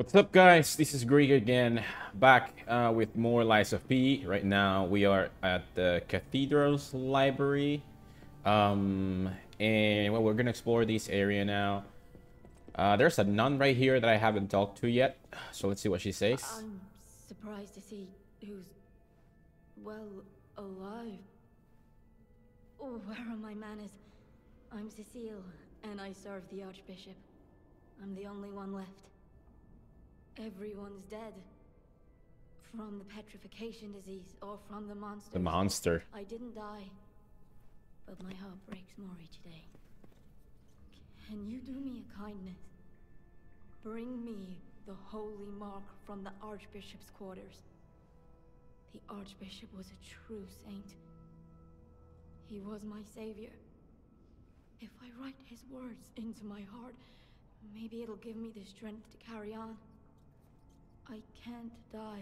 What's up, guys? This is Greg again, back with more Lies of P. Right now we are at the Cathedral's Library, and well, we're gonna explore this area now. There's a nun right here that I haven't talked to yet, so let's see what she says. I'm surprised to see who's, well, alive. Oh, where are my manners? I'm Cecile, and I serve the Archbishop. I'm the only one left. Everyone's dead. From the petrification disease or from the monster. The monster. I didn't die, but my heart breaks more each day. Can you do me a kindness? Bring me the holy mark from the Archbishop's quarters. The Archbishop was a true saint. He was my savior. If I write his words into my heart, maybe it'll give me the strength to carry on. I can't die,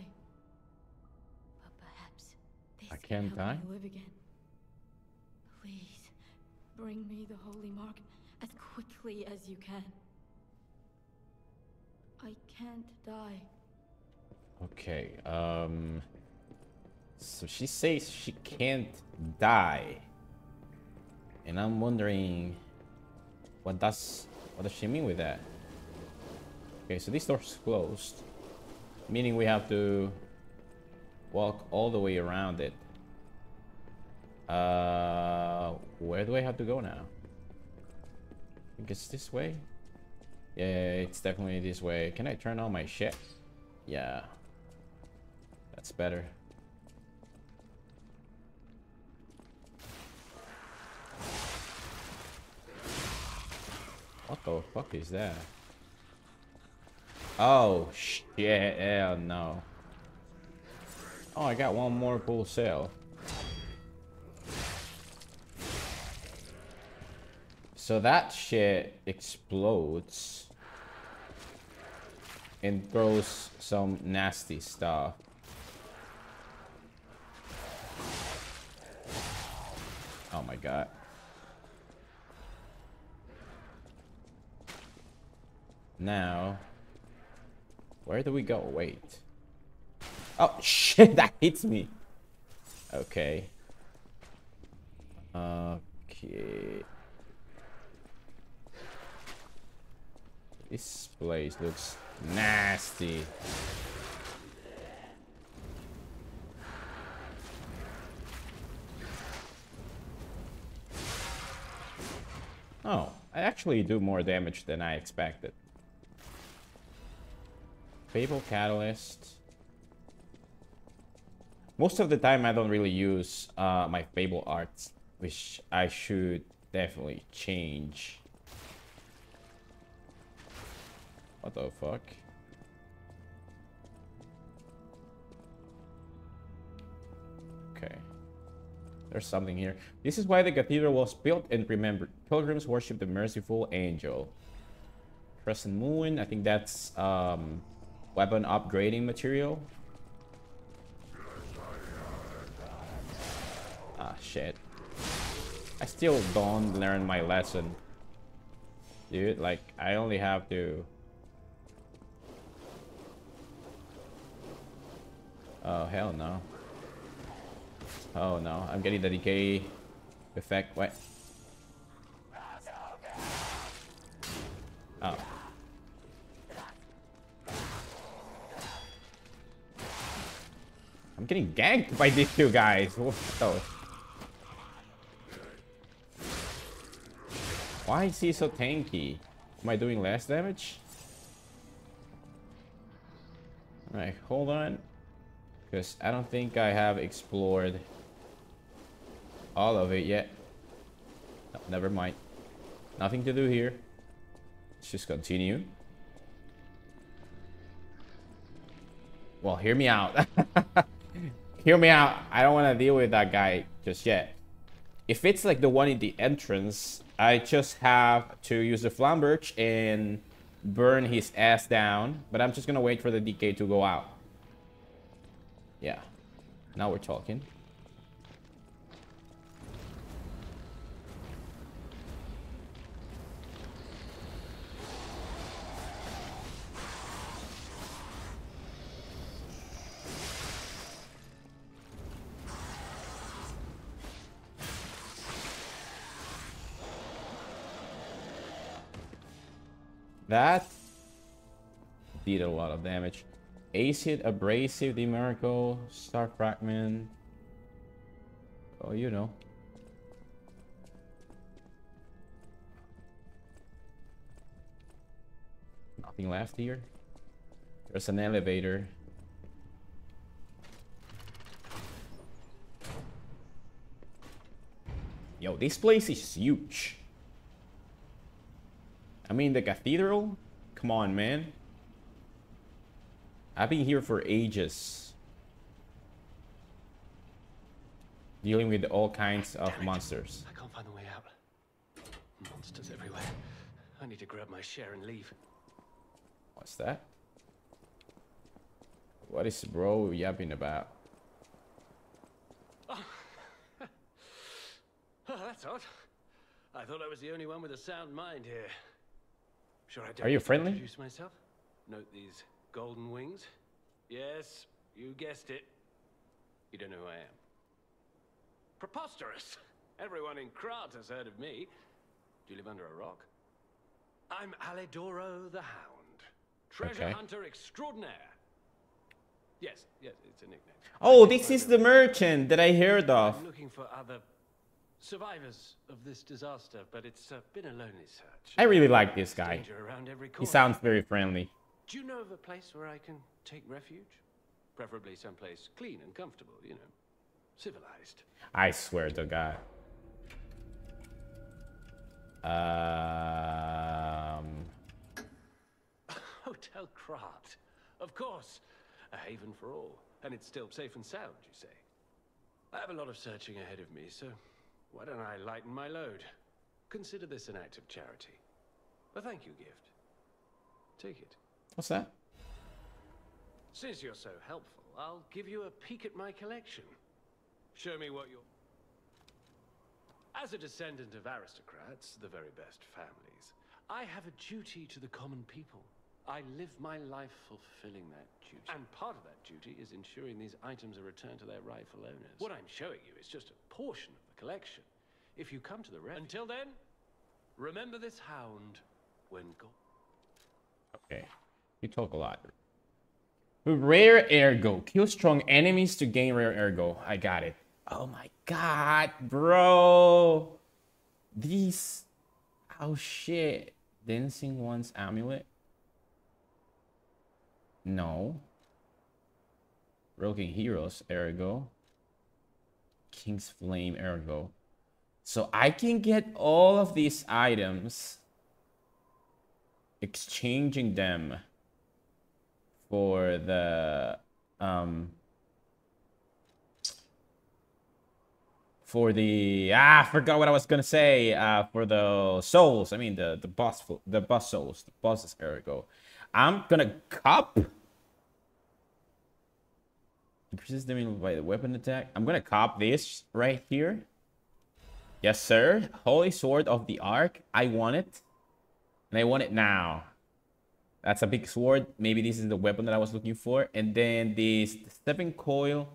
but perhaps this can help me live again. Please, bring me the holy mark as quickly as you can. I can't die. Okay, so she says she can't die, and I'm wondering what does she mean with that? Okay, so this door's closed. Meaning we have to walk all the way around it. Where do I have to go now? I think it's this way. Yeah, it's definitely this way. Can I turn on my shit? Yeah. That's better. What the fuck is that? Oh shit, hell no. Oh, I got one more full cell. So that shit explodes and throws some nasty stuff. Oh my god. Now where do we go? Wait. Oh, shit, that hits me. Okay. Okay. This place looks nasty. Oh, I actually do more damage than I expected. Fable Catalyst. Most of the time I don't really use my Fable Arts, which I should definitely change. What the fuck? Okay. There's something here. This is why the cathedral was built and remembered. Pilgrims worship the Merciful Angel. Crescent Moon, I think that's weapon upgrading material. Ah, shit. I still don't learn my lesson. Dude, like, I only have to... Oh, hell no. Oh no, I'm getting the decay effect. What? Oh. I'm getting ganked by these two guys. What the... Why is he so tanky? Am I doing less damage? Alright, hold on. Because I don't think I have explored all of it yet. No, never mind. Nothing to do here. Let's just continue. Well, hear me out. Hear me out. I don't want to deal with that guy just yet. If it's like the one in the entrance, I just have to use the flamberge and burn his ass down. But I'm just going to wait for the decay to go out. Yeah. Now we're talking. That did a lot of damage. Acid, Abrasive, Demerico, Star Fragment. Oh, you know. Nothing left here. There's an elevator. Yo, this place is huge. I mean, the cathedral? Come on, man. I've been here for ages. Dealing with all kinds of monsters. I can't find the way out. Monsters everywhere. I need to grab my share and leave. What's that? What is bro yapping about? Oh. Oh, that's odd. I thought I was the only one with a sound mind here. I'm sure I didn't. Are you friendly? Introduce myself. Note these golden wings. Yes, you guessed it. You don't know who I am. Preposterous. Everyone in Krat has heard of me. Do you live under a rock? I'm Alidoro the Hound, treasure hunter extraordinaire. Yes, yes, it's a nickname. Oh, this is the merchant that I heard of. I'm looking for other survivors of this disaster, but it's been a lonely search. I really like this guy. He sounds very friendly. Do you know of a place where I can take refuge? Preferably someplace clean and comfortable, you know, civilized. I swear to God. Hotel Krat, of course. A haven for all, and it's still safe and sound, you say? I have a lot of searching ahead of me, so why don't I lighten my load? Consider this an act of charity. A thank you gift. Take it. What's that? Since you're so helpful, I'll give you a peek at my collection. Show me what you're... As a descendant of aristocrats, the very best families, I have a duty to the common people. I live my life fulfilling that duty. And part of that duty is ensuring these items are returned to their rightful owners. What I'm showing you is just a portion of the collection. If you come to the refuge... Until then, remember this hound when gone. Okay. You talk a lot. Rare Ergo. Kill strong enemies to gain Rare Ergo. I got it. Oh my God, bro. These... Oh shit. Dancing ones amulet. No. Broken Heroes, Ergo. King's Flame, Ergo. So I can get all of these items, exchanging them for the I forgot what I was gonna say. For the souls. I mean the boss souls, the bosses, Ergo. I'm gonna cop. Resist damage by the weapon attack. I'm gonna cop this right here. Yes, sir. Holy Sword of the Ark. I want it. And I want it now. That's a big sword. Maybe this is the weapon that I was looking for. And then this Stepping Coil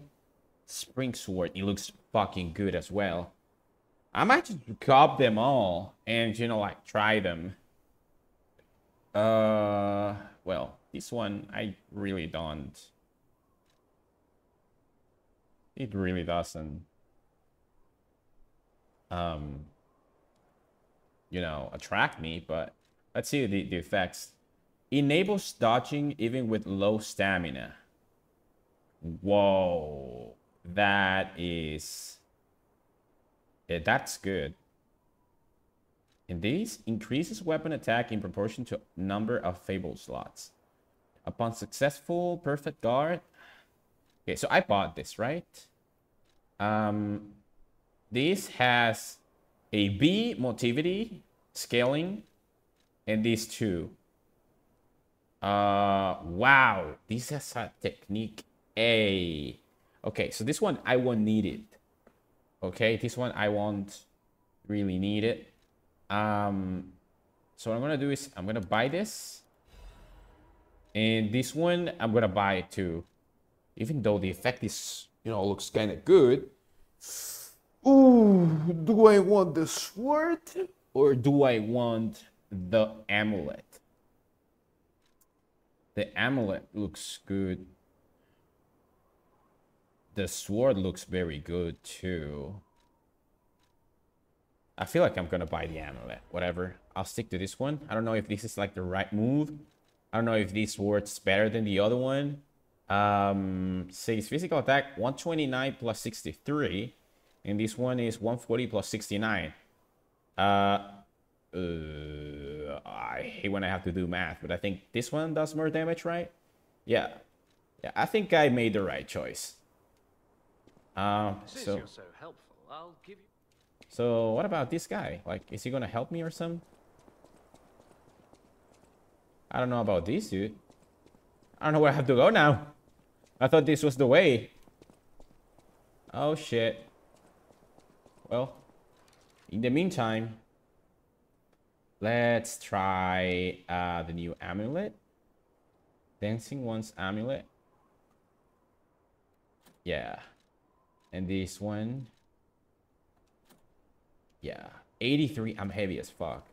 Spring Sword. It looks fucking good as well. I might just cop them all and, you know, like try them. Well, this one, I really don't. It really doesn't, you know, attract me, but let's see the effects. Enables dodging even with low stamina. Whoa, that is, yeah, that's good. And these increases weapon attack in proportion to number of fable slots. Upon successful perfect guard. Okay, so I bought this, right? This has a B motivity, scaling, and these two. Wow, this has a technique A. Okay, so this one I won't need it. Okay, this one I won't really need it. So what I'm gonna do is I'm gonna buy this, and this one I'm gonna buy it too, even though the effect is, you know, looks kind of good. Ooh, do I want the sword or do I want the amulet? The amulet looks good. The sword looks very good too. I feel like I'm gonna buy the amulet. Whatever. I'll stick to this one. I don't know if this is like the right move. I don't know if this sword's better than the other one. See, it's physical attack 129 plus 63. And this one is 140 plus 69. I hate when I have to do math, but I think this one does more damage, right? Yeah. Yeah, I think I made the right choice. So you're so helpful. I'll give you... So what about this guy? Like, is he gonna help me or something? I don't know about this dude. I don't know where I have to go now. I thought this was the way. Oh shit. Well, in the meantime, let's try the new amulet. Dancing ones amulet. Yeah. And this one. Yeah. 83. I'm heavy as fuck.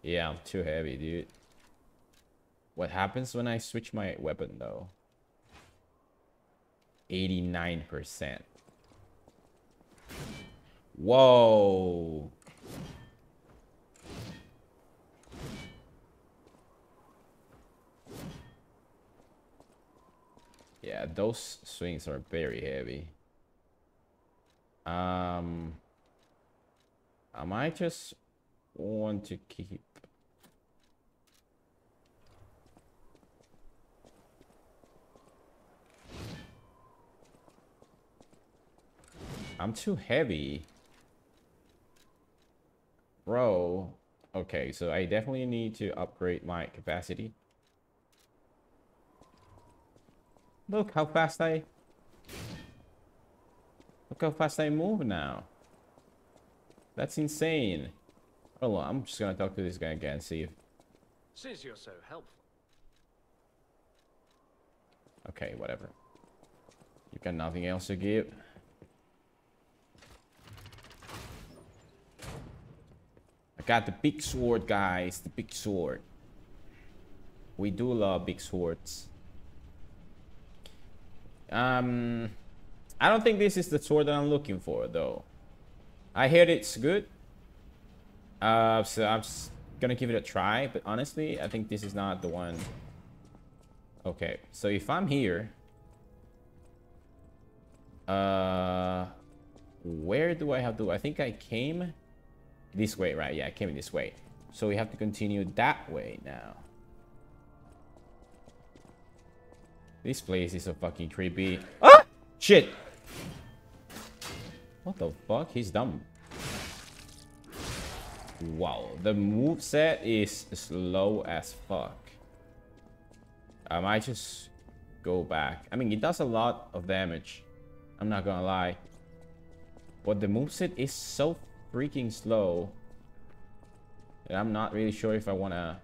Yeah, I'm too heavy, dude. What happens when I switch my weapon, though? 89%. Whoa. Yeah, those swings are very heavy. I might just want to keep. I'm too heavy. Bro. Okay, so I definitely need to upgrade my capacity. Look how fast I... Look how fast I move now. That's insane. Hold on, I'm just gonna talk to this guy again and see if... Since you're so helpful. Okay, whatever. You've got nothing else to give. I got the big sword, guys. The big sword. We do love big swords. I don't think this is the sword that I'm looking for, though. I heard it's good. So I'm just gonna give it a try. But honestly, I think this is not the one. Okay, so if I'm here... where do I have to... I think I came this way, right? Yeah, I came this way. So we have to continue that way now. This place is so fucking creepy. Ah! Shit! What the fuck? He's dumb. Wow, the moveset is slow as fuck. I might just go back. I mean, it does a lot of damage. I'm not gonna lie. But the moveset is so freaking slow that I'm not really sure if I wanna...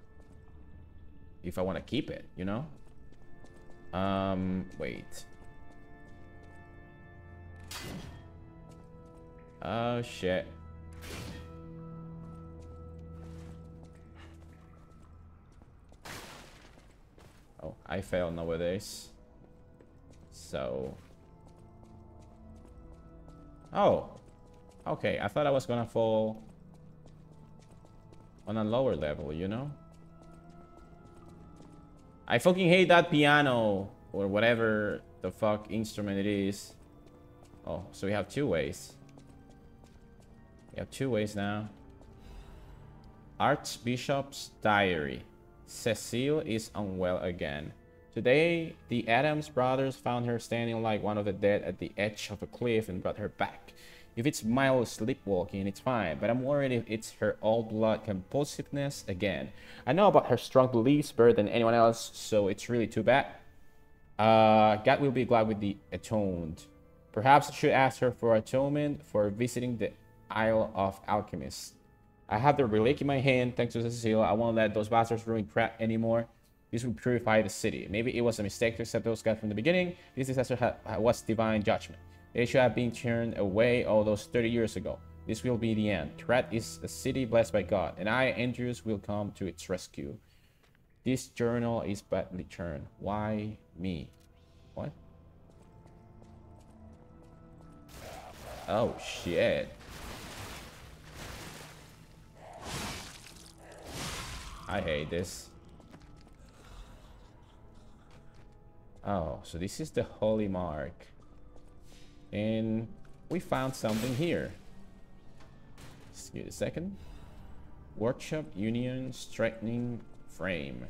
If I wanna keep it, you know? Wait. Oh shit. Oh, I fail nowadays. So. Oh. Okay, I thought I was gonna fall on a lower level, you know? I fucking hate that piano or whatever the fuck instrument it is. Oh, so we have two ways. We have two ways now. Archbishop's Diary. Cecile is unwell again. Today, the Adams brothers found her standing like one of the dead at the edge of a cliff and brought her back. If it's mild sleepwalking, it's fine, but I'm worried if it's her old blood compulsiveness again. I know about her strong beliefs better than anyone else, so it's really too bad. God will be glad with the atoned. Perhaps I should ask her for atonement for visiting the Isle of Alchemists. I have the relic in my hand, thanks to Cecile. I won't let those bastards ruin crap anymore. This will purify the city. Maybe it was a mistake to accept those gods from the beginning. This disaster was divine judgment. They should have been turned away all those 30 years ago. This will be the end. Krat is a city blessed by God, and I, Andrews, will come to its rescue. This journal is badly turned. Why me? What? Oh, shit. I hate this. Oh, so this is the holy mark. And we found something here. Just give it a second. Workshop Union Straightening Frame.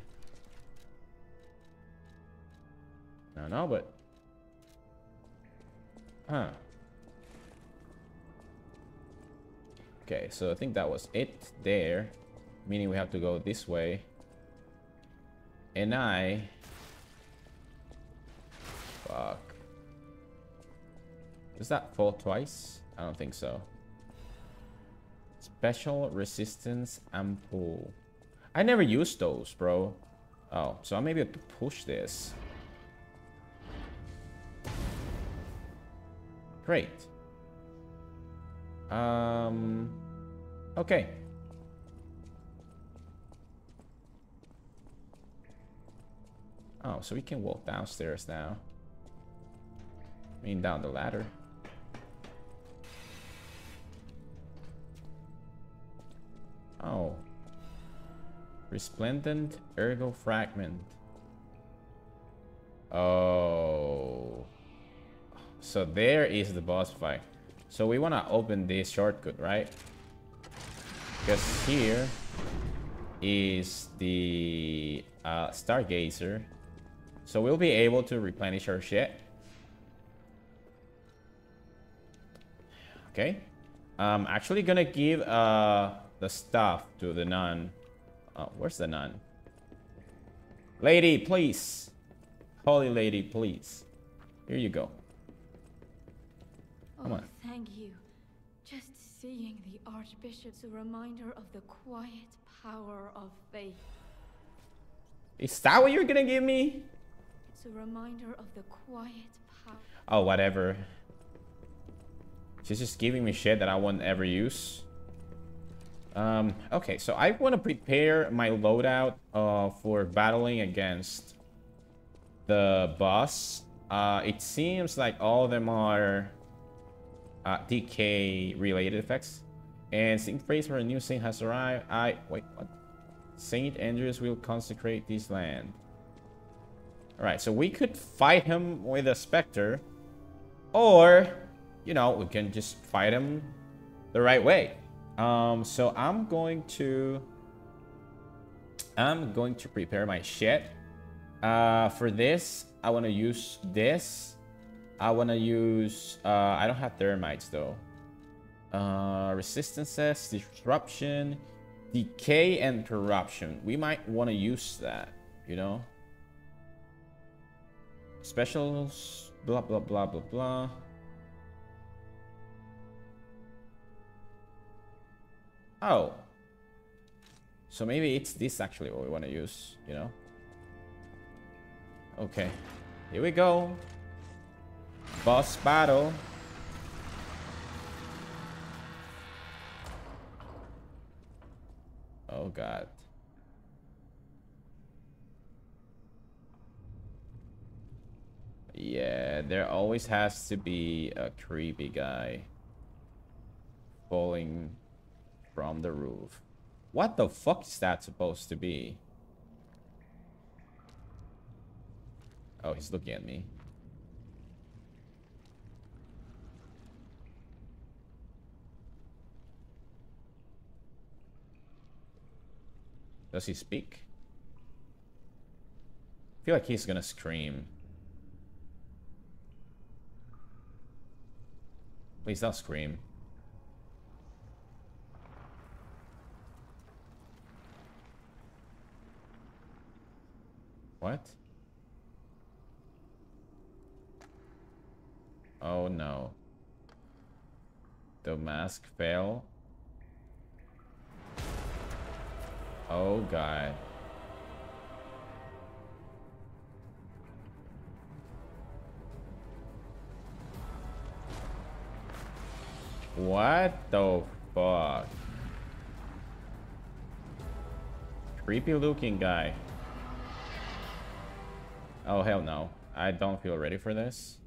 No, but... Huh. Okay, so I think that was it there. Meaning we have to go this way. And I... Fuck. Does that fall twice? I don't think so. Special resistance ampoule. I never used those, bro. Oh, so I maybe have to push this. Great. Okay. Oh, so we can walk downstairs now. I mean, down the ladder. Oh. Resplendent Ergo Fragment. Oh. So there is the boss fight. So we want to open this shortcut, right? Because here is the Stargazer. So we'll be able to replenish our shit. Okay, I'm actually gonna give the stuff to the nun. Oh, where's the nun? Lady, please. Holy lady, please. Here you go. Come on. Oh, thank you. Just seeing the Archbishop's a reminder of the quiet power of faith. Is that what you're gonna give me? It's a reminder of the quiet power. Oh, whatever. She's just giving me shit that I won't ever use. Okay, so I want to prepare my loadout for battling against the boss. It seems like all of them are DK related effects. And sing praise for a new saint has arrived. Wait, what? St. Andrews will consecrate this land. Alright, so we could fight him with a Spectre. Or... you know, we can just fight him the right way. So I'm going to prepare my shit. For this, I want to use this. I want to use... I don't have thermites, though. Resistances, disruption, decay, and corruption. We might want to use that, you know? Specials, blah, blah, blah, blah, blah. Oh, so maybe it's this actually what we want to use, you know? Okay, here we go. Boss battle. Oh, God. Yeah, there always has to be a creepy guy falling from the roof. What the fuck is that supposed to be? Oh, he's looking at me. Does he speak? I feel like he's gonna scream. Please don't scream. What? Oh no. The mask fell. Oh God. What the fuck? Creepy looking guy. Oh, hell no. I don't feel ready for this.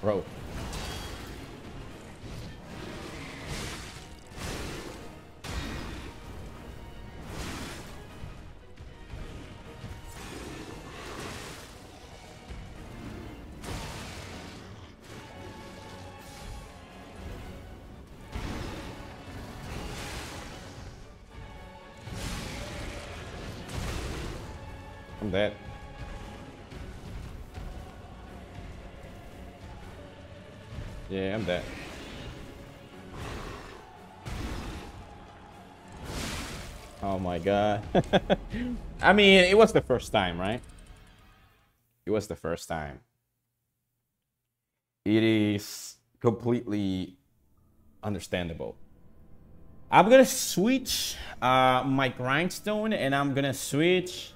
Bro. I'm dead. Yeah, I'm dead. Oh my god. I mean, it was the first time, right? It was the first time. It is completely understandable. I'm gonna switch my grindstone and I'm gonna switch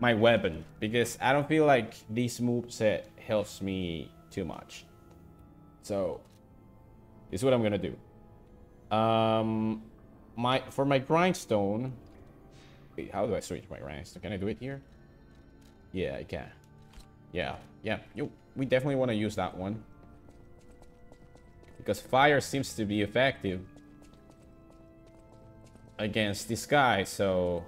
my weapon because I don't feel like this moveset helps me too much. So, this is what I'm gonna do. For my grindstone. Wait, how do I switch my grindstone? Can I do it here? Yeah, I can. Yeah. We definitely want to use that one because fire seems to be effective against this guy. So.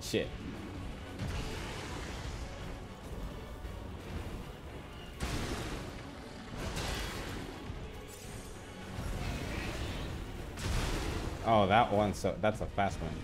Shit. Oh, that one, so that's a fast one.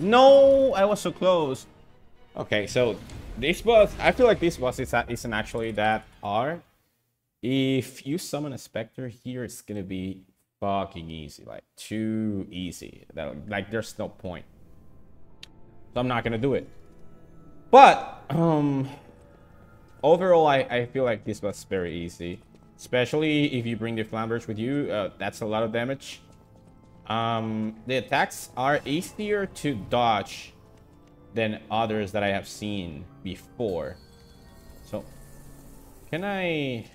No, I was so close. Okay, so this boss, I feel like this boss isn't actually that hard. If you summon a Spectre here, it's gonna be fucking easy, like too easy. That, like, there's no point. So I'm not gonna do it. But overall, I feel like this was very easy, especially if you bring the flamberge with you. That's a lot of damage. The attacks are easier to dodge than others that I have seen before. So can I?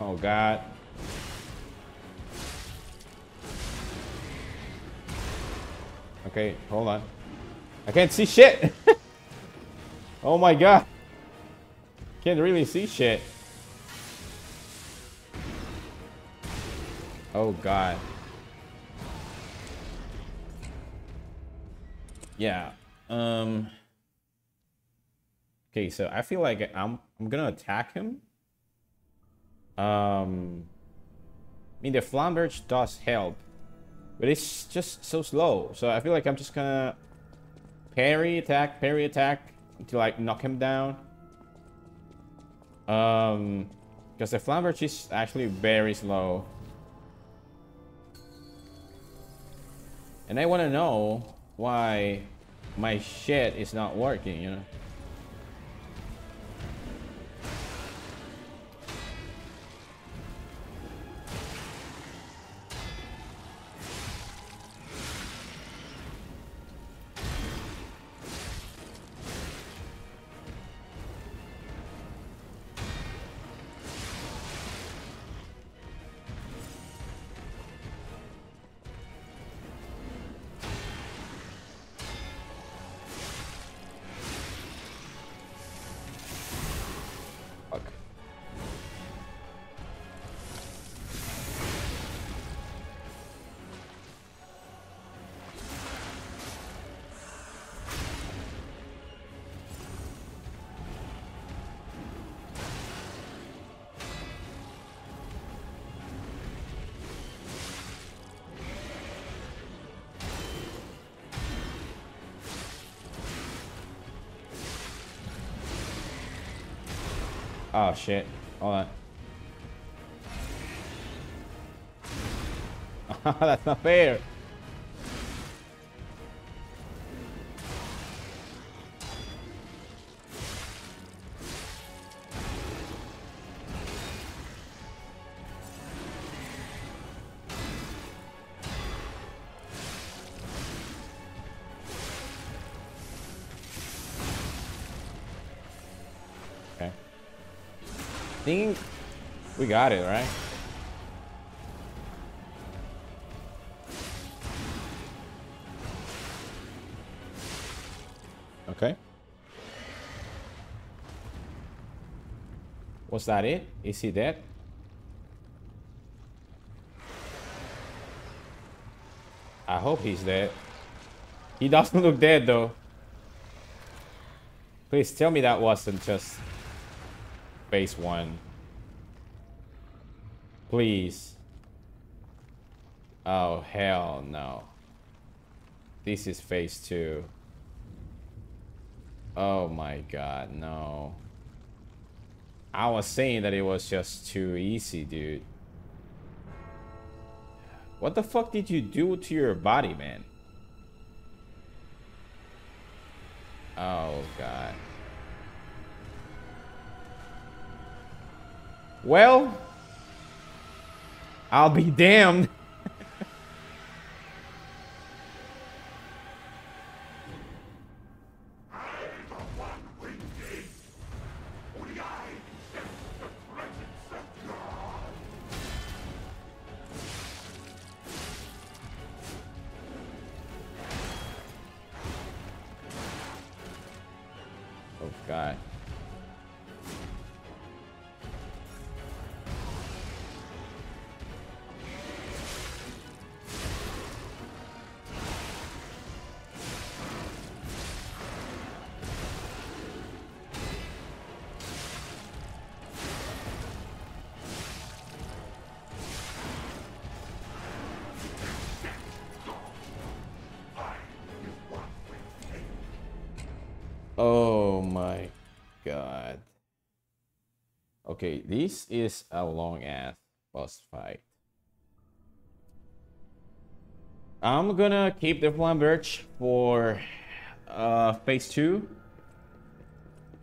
Oh God. Okay, hold on. I can't see shit. Oh my God. Can't really see shit. Oh God. Yeah. Okay, so I feel like I'm gonna attack him. I mean, the flamberge does help, but it's just so slow. So I feel like I'm just gonna parry attack until I knock him down. Because the flamberge is actually very slow, and I want to know why my shit is not working. You know. Oh shit, hold on. That's not fair. Think we got it, right? Okay. Was that it? Is he dead? I hope he's dead. He doesn't look dead though. Please tell me that wasn't just phase one. Please. Oh hell no. This is phase two. Oh my God, no. I was saying that it was just too easy, dude. What the fuck did you do to your body, man? Oh God. Well, I'll be damned. Oh my god. Okay, this is a long ass boss fight. I'm gonna keep the flamberge for phase 2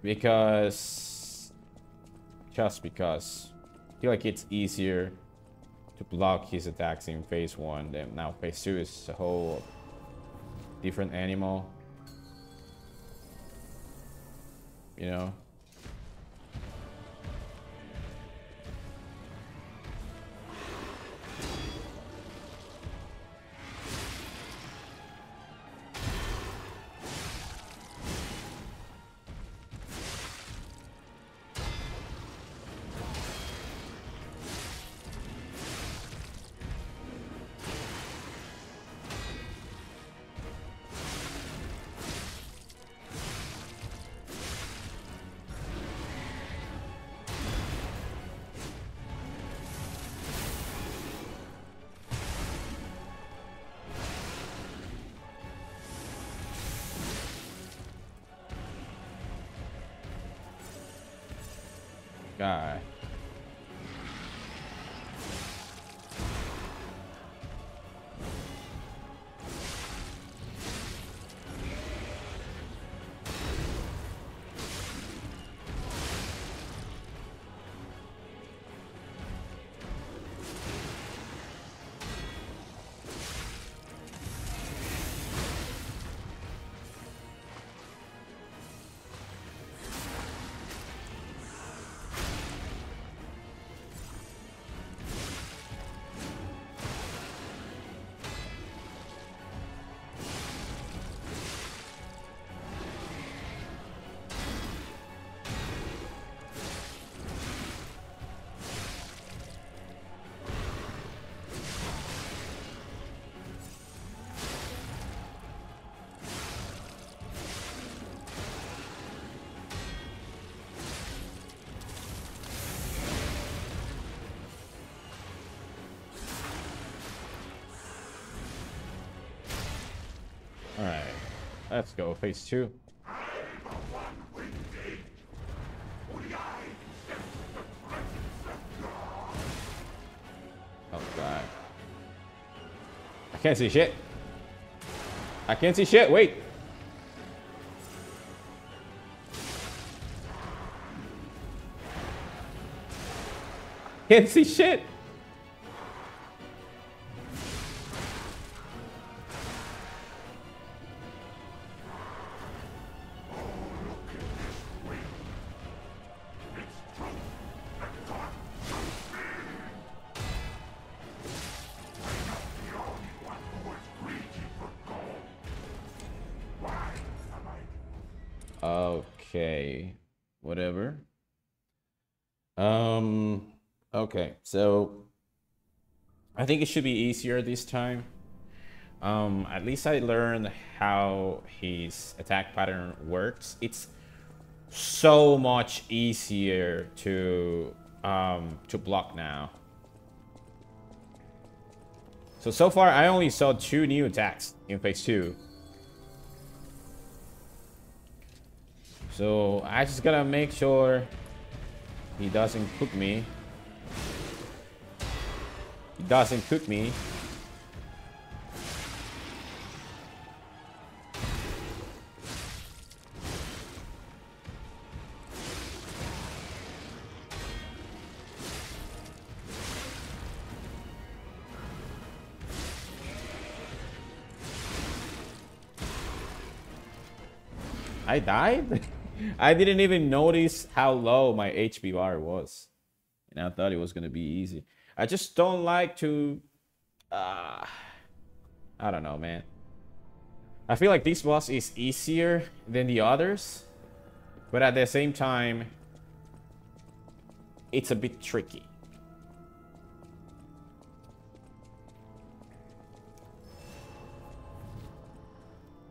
because I feel like it's easier to block his attacks in phase 1 than now. Phase 2 is a whole different animal, you know. Guy. Let's go, phase 2. Oh god. I can't see shit. I can't see shit, wait. Can't see shit. Okay, whatever. Okay, so I think it should be easier this time. At least I learned how his attack pattern works. It's so much easier to block now. So far I only saw 2 new attacks in phase 2. So I just gotta make sure he doesn't cook me. He doesn't cook me. I died? I didn't even notice how low my HP bar was. And I thought it was going to be easy. I just don't like to... I don't know, man. I feel like this boss is easier than the others. But at the same time... it's a bit tricky.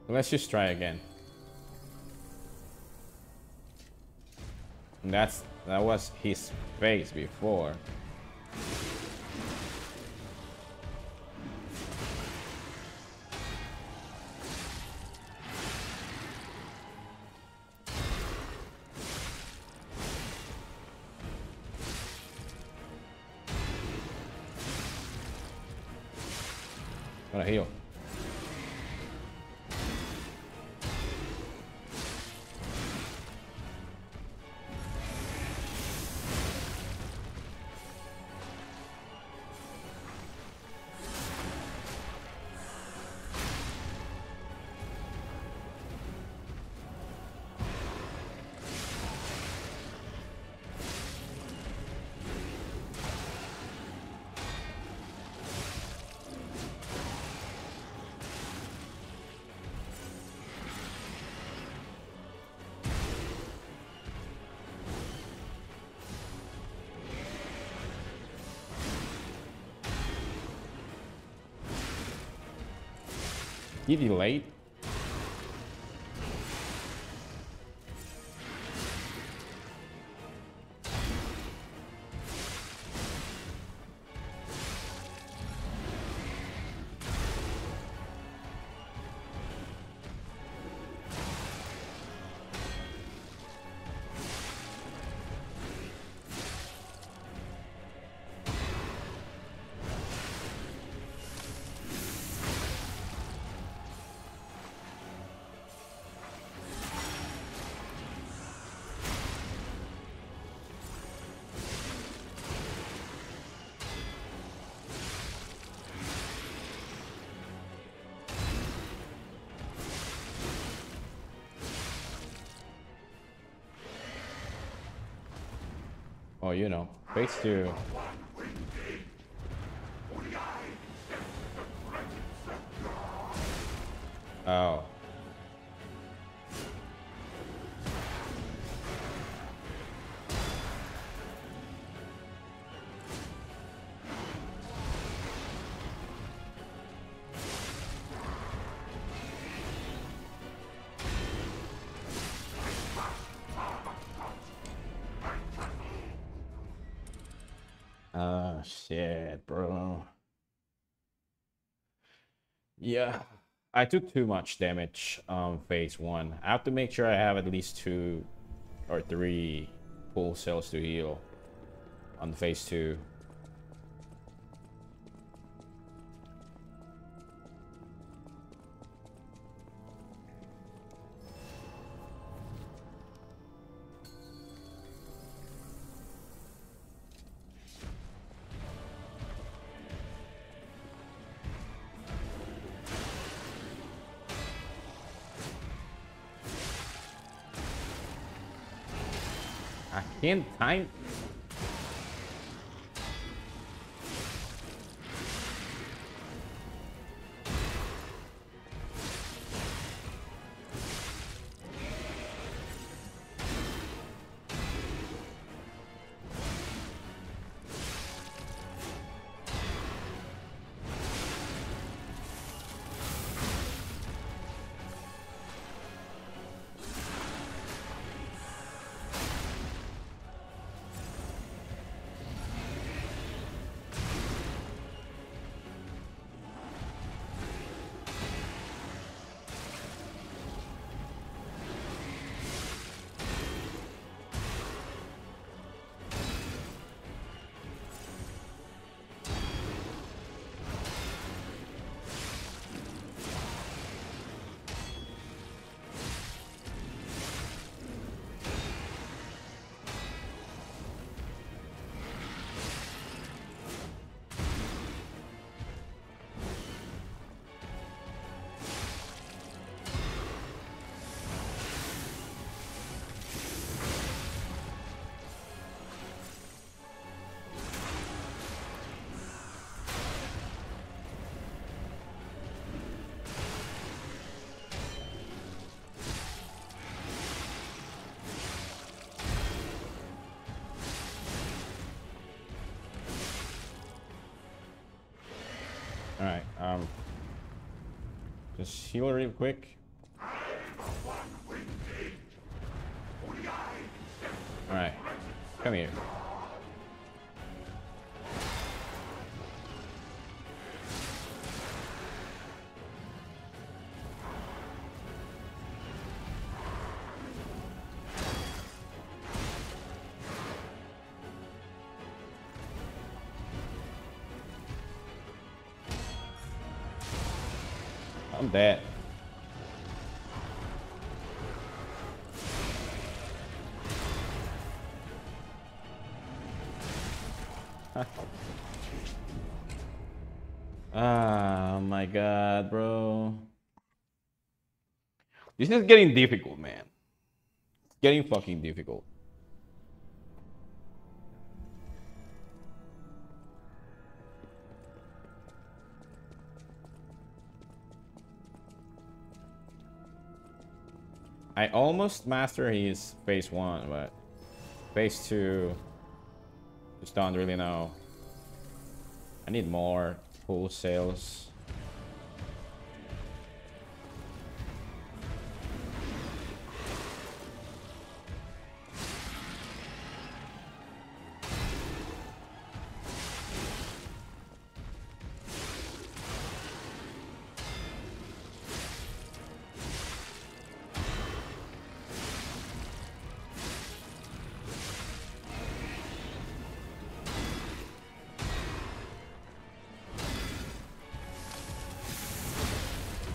Let's just try again. That was his face before. Gonna heal. He delayed. Oh, you know, phase two. Oh. Shit, bro. Yeah, I took too much damage on phase one. I have to make sure I have at least 2 or 3 full cells to heal on phase two. In time. Just heal real quick. Alright, come here. I'm dead. Oh my god, bro. This is getting difficult, man. It's getting fucking difficult. I almost mastered his phase one, but phase two, just don't really know. I need more full sales.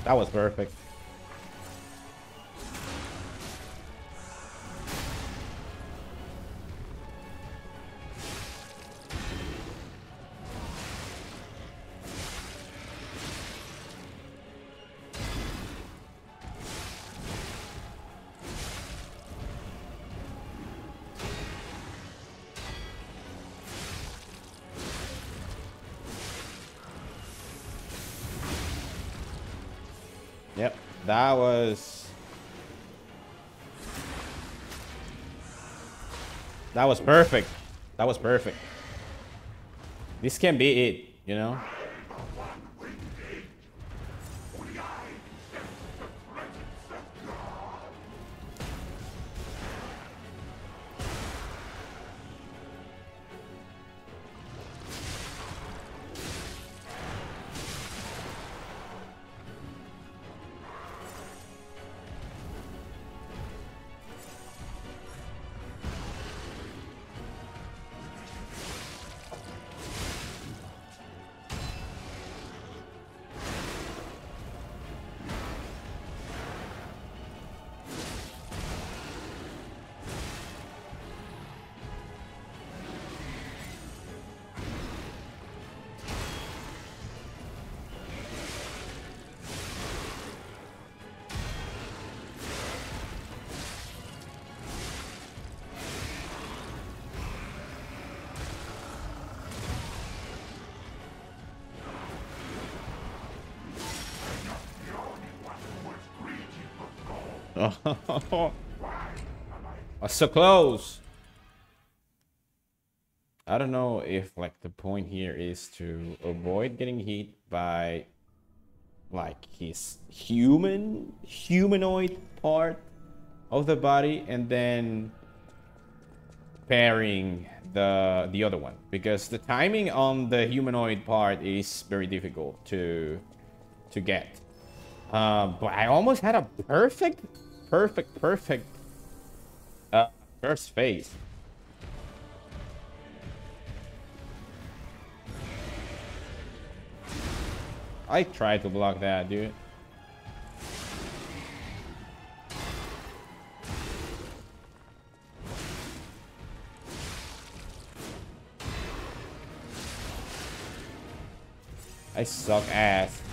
That was perfect. Yep, that was... that was perfect. That was perfect. This can be it, you know? Oh, so close. I don't know if like the point here is to avoid getting hit by like his humanoid part of the body and then parrying the other one, because the timing on the humanoid part is very difficult to get. But I almost had a perfect first phase. I tried to block that, dude. I suck ass.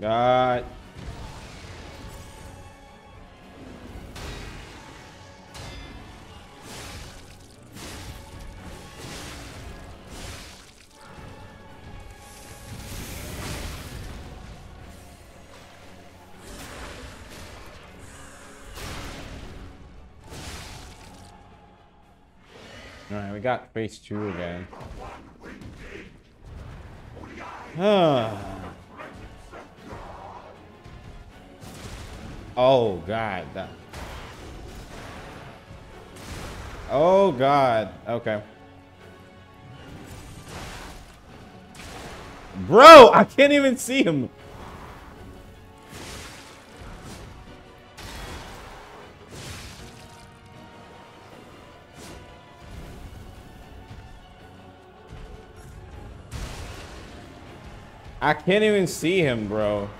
God. Alright, we got phase 2 again. Oh god, that. Oh god, okay. Bro, I can't even see him. I can't even see him, bro.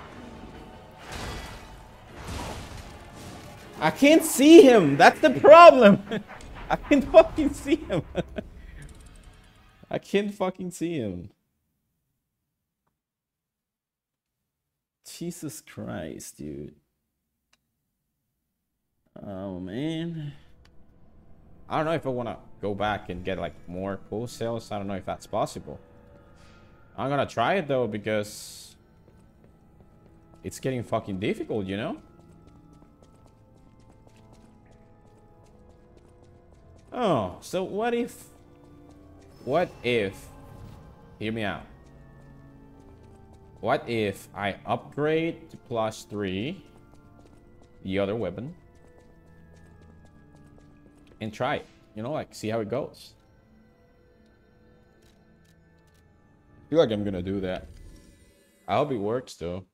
I can't see him. That's the problem. I can't fucking see him. I can't fucking see him. Jesus Christ, dude. Oh, man. I don't know if I want to go back and get like more pool sales. I don't know if that's possible. I'm gonna try it though, because it's getting fucking difficult, you know? Oh, so what if, hear me out. What if I upgrade to +3, the other weapon, and try it, you know, like see how it goes. I feel like I'm gonna do that. I hope it works though.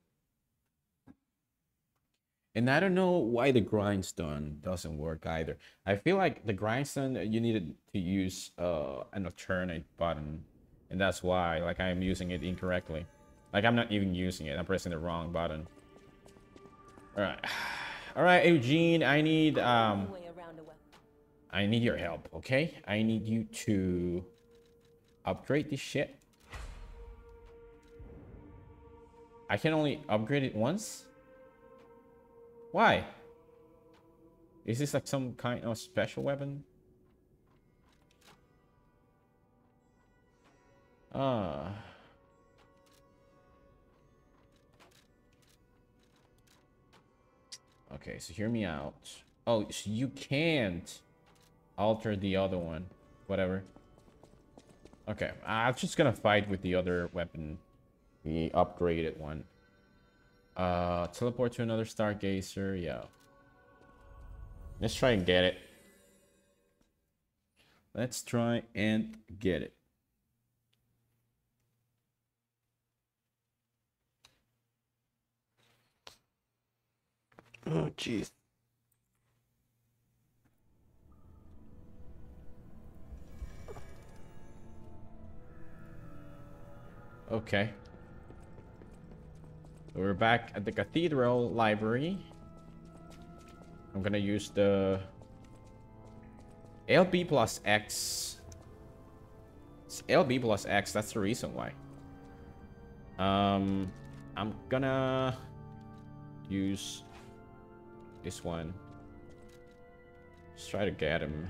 And I don't know why the grindstone doesn't work either. I feel like the grindstone, you needed to use an alternate button, and that's why like I'm using it incorrectly. Like I'm not even using it. I'm pressing the wrong button. All right, all right, Eugene. I need your help. Okay, I need you to upgrade this shit. I can only upgrade it once? Why? Is this like some kind of special weapon? Okay, so hear me out. Oh, so you can't alter the other one. Whatever. Okay, I'm just gonna fight with the other weapon. The upgraded one. Teleport to another Stargazer. Yeah. Let's try and get it. Let's try and get it. Oh, jeez. Okay. We're back at the Cathedral Library. I'm gonna use the LB+X. It's LB+X, that's the reason why. I'm gonna use this one. Let's try to get him.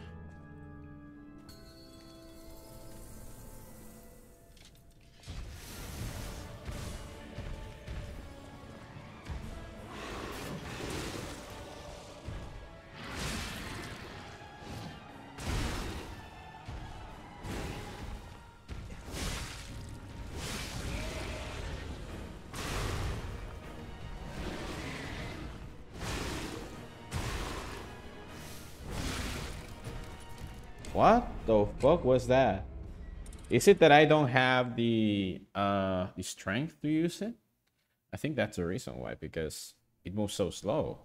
What the fuck was that? Is it that I don't have the strength to use it? I think that's the reason why, because it moves so slow.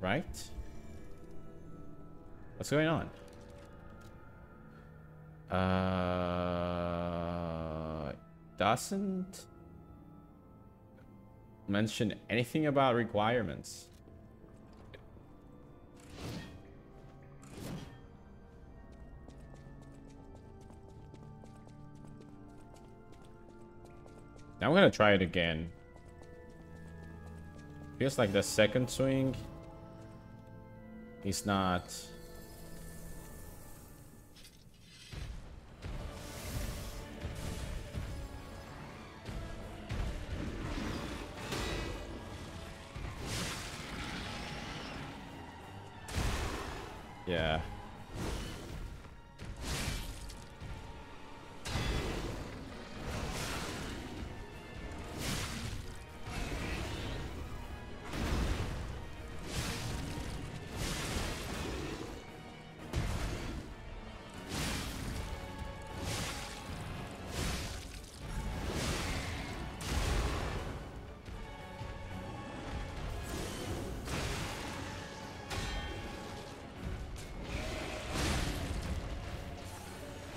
Right? What's going on? Doesn't mention anything about requirements. Now I'm gonna try it again. Feels like the second swing is not. Yeah.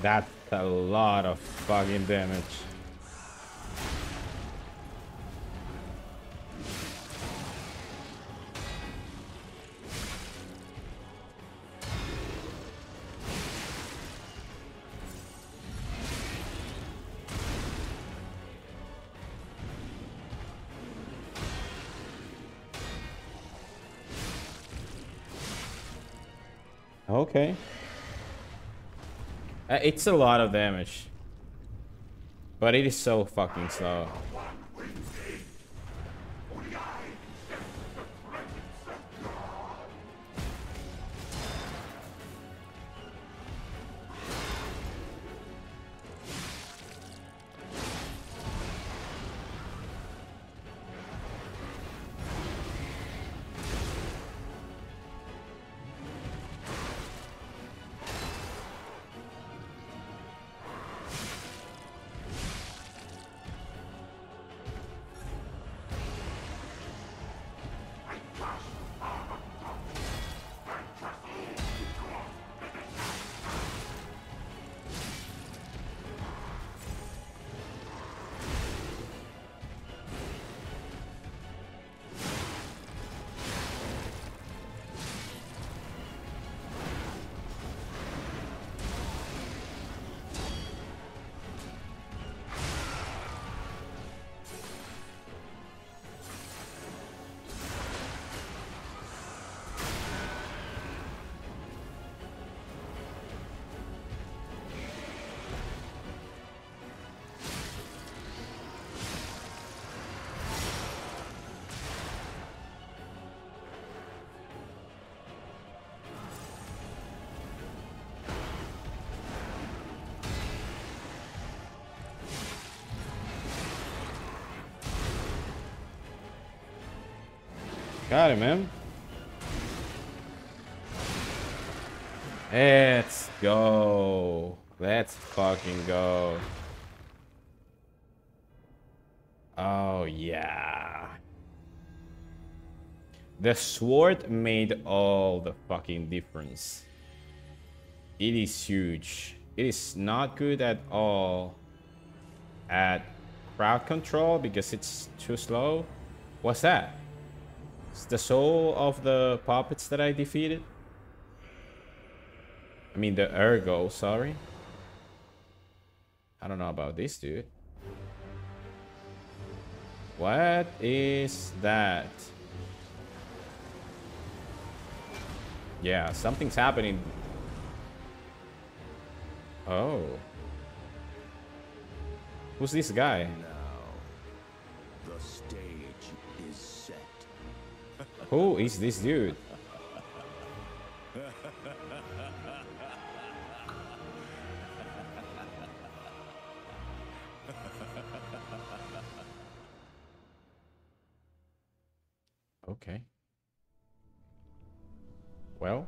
That's a lot of fucking damage. Okay. It's a lot of damage, but it is so fucking slow. Got him, man. Let's go. Let's fucking go. Oh, yeah. The sword made all the fucking difference. It is huge. It is not good at all at crowd control because it's too slow. What's that? It's the soul of the puppets that I defeated. I mean the Ergo, sorry. I don't know about this dude. What is that? Yeah, something's happening. Oh. Who's this guy? Who is this dude? Okay. Well.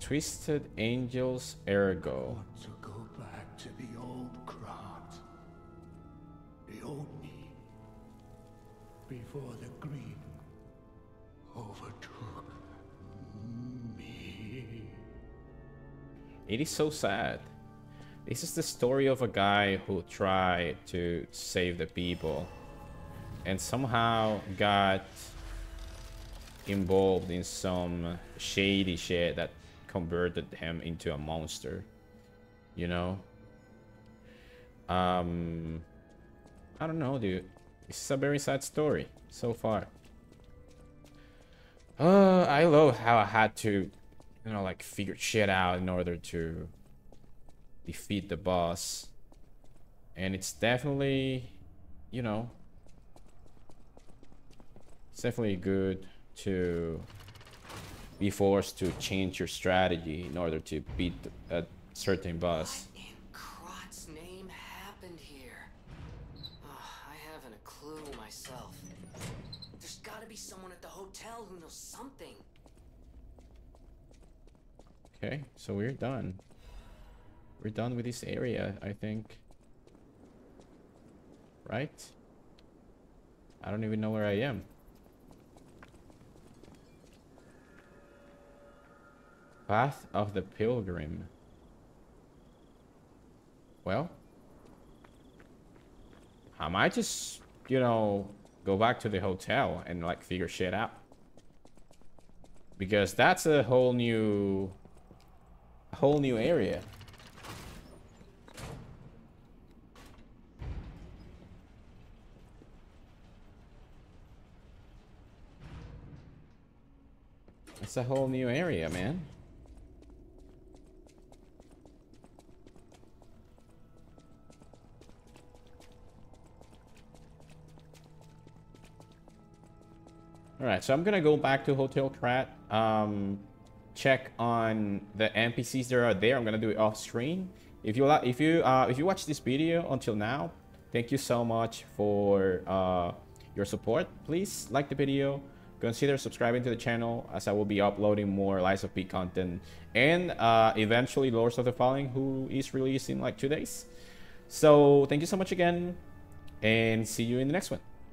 Twisted Angels Ergo. Before the green overtook me. It is so sad. This is the story of a guy who tried to save the people and somehow got involved in some shady shit that converted him into a monster. you know? I don't know, dude. It's a very sad story so far. I love how I had to, you know, like, figure shit out in order to defeat the boss. And it's definitely, you know, it's definitely good to be forced to change your strategy in order to beat a certain boss. What in Krat's name happened here? I haven't a clue myself. There's got to be someone at the hotel who knows something. Okay, so we're done. We're done with this area, I think. Right? I don't even know where I am. Path of the Pilgrim. Well, I might just, you know, go back to the hotel and like figure shit out, because that's a whole new area. It's a whole new area, man. Alright, so I'm gonna go back to Hotel Krat, check on the NPCs that are there. I'm gonna do it off screen. If you watch this video until now, thank you so much for your support. Please like the video, consider subscribing to the channel, as I will be uploading more Lies of P content and eventually Lords of the Fallen, who is released in like 2 days. So thank you so much again, and see you in the next one.